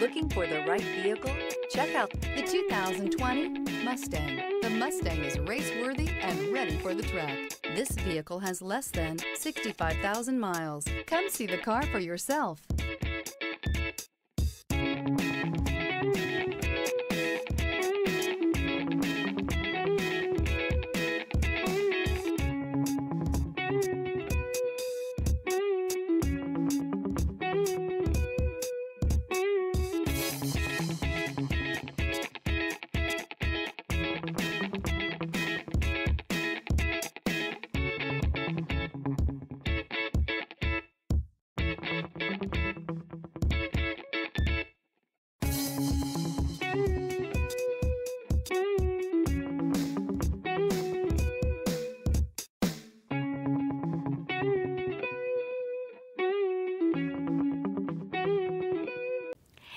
Looking for the right vehicle? Check out the 2020 Mustang. The Mustang is race-worthy and ready for the track. This vehicle has less than 65,000 miles. Come see the car for yourself.